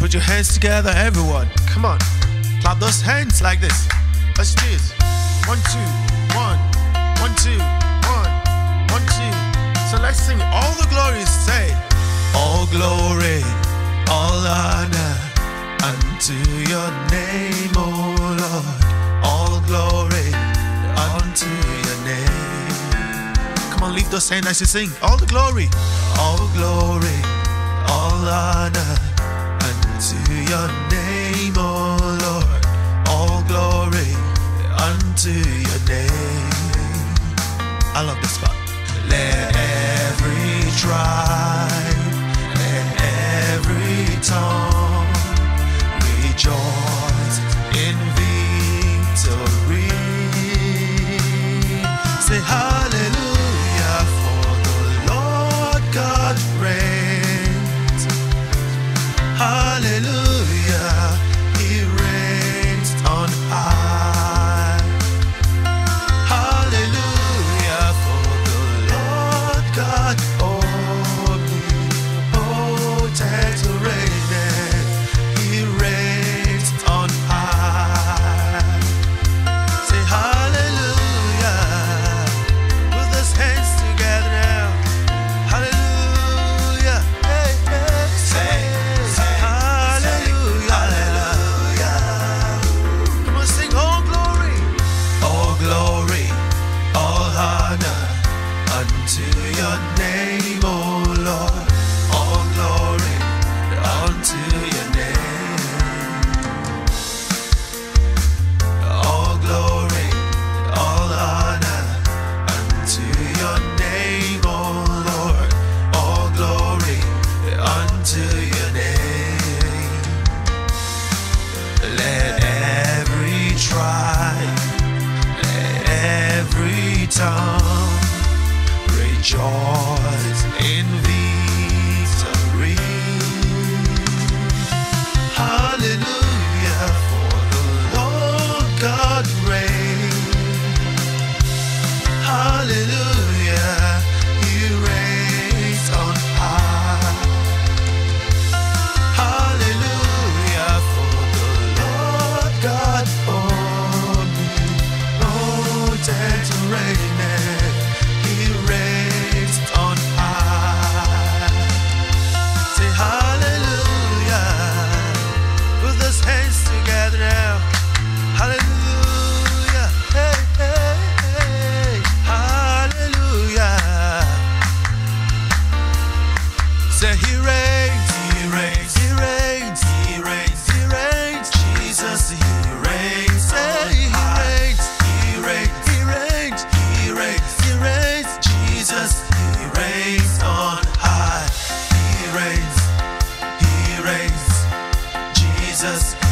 Put your hands together, everyone. Come on. Clap those hands like this. Let's do this. 1, 2, 1, 1, 2, 1, 1, 2. So let's sing all the glories. Say, all glory, all honor unto your name, O Lord. All glory unto your name. Come on, lift those hands as you sing. All the glory, all glory, all honor unto your name, O Lord. All glory unto your name. I love this part. Let every tribe, let every tongue rejoice in victory. Say hallelujah, for the Lord God reigns. Hallelujah, He reigns on high. Rejoice in victory. Hallelujah, for the Lord God reigns. Hallelujah, He reigns on high. Hallelujah, for the Lord God protects and reigns. Jesus.